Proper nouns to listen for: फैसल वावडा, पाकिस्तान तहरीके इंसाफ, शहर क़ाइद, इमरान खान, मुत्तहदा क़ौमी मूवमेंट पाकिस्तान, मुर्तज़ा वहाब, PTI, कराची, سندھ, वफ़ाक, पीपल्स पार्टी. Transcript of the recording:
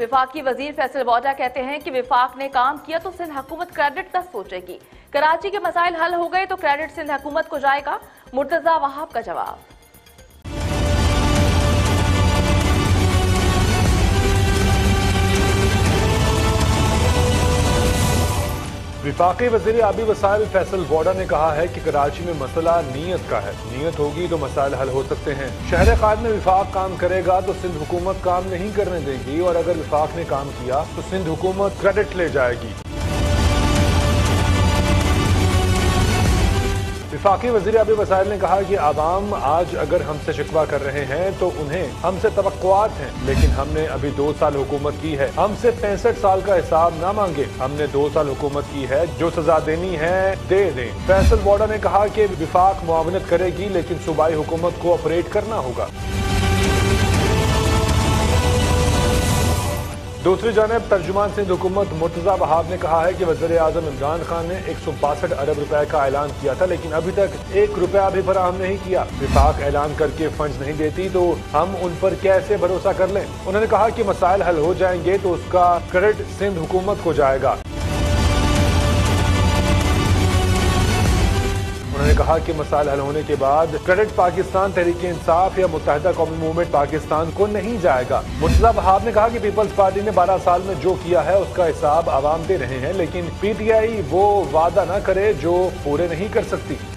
वफ़ाकी वज़ीर फैसल वावडा कहते हैं कि वफ़ाक ने काम किया तो सिंध हुकूमत क्रेडिट तक सोचेगी। कराची के मसाइल हल हो गए तो क्रेडिट सिंध हुकूमत को जाएगा, मुर्तज़ा वहाब का जवाब। वफ़ाकी वज़ीर आबी वसाइल फैसल वावडा ने कहा है कि कराची में मसला नीयत का है, नीयत होगी तो मसाइल हल हो सकते हैं। शहर क़ाइद में वफ़ाक काम करेगा तो सिंध हुकूमत काम नहीं करने देगी, और अगर वफ़ाक ने काम किया तो सिंध हुकूमत क्रेडिट ले जाएगी। वफ़ाकी वज़ीर आबी वसाइल ने कहा कि आवाम आज अगर हमसे शिकवा कर रहे हैं तो उन्हें हमसे तवक्कुआत हैं, लेकिन हमने अभी 2 साल हुकूमत की है, हमसे 65 साल का हिसाब ना मांगे। हमने 2 साल हुकूमत की है, जो सजा देनी है दे दें। फैसल वावडा ने कहा कि वफ़ाक मुआवनत करेगी, लेकिन सूबाई हुकूमत को ऑपरेट करना होगा। दूसरी जानब तर्जुमान सिंध हुकूमत मुर्तज़ा वहाब ने कहा है कि वज़ीर आज़म इमरान खान ने 162 अरब रुपए का ऐलान किया था, लेकिन अभी तक 1 रुपया भी फराहम नहीं किया। वफ़ाक ऐलान करके फंड नहीं देती तो हम उन पर कैसे भरोसा कर लें। उन्होंने कहा कि मसाइल हल हो जाएंगे तो उसका क्रेडिट सिंध हुकूमत को जाएगा। उन्होंने कहा कि मसाइल हल होने के बाद क्रेडिट पाकिस्तान तहरीके इंसाफ या मुत्तहदा क़ौमी मूवमेंट पाकिस्तान को नहीं जाएगा। मुर्तज़ा वहाब ने कहा कि पीपल्स पार्टी ने 12 साल में जो किया है उसका हिसाब आवाम दे रहे हैं, लेकिन PTI वो वादा न करे जो पूरे नहीं कर सकती।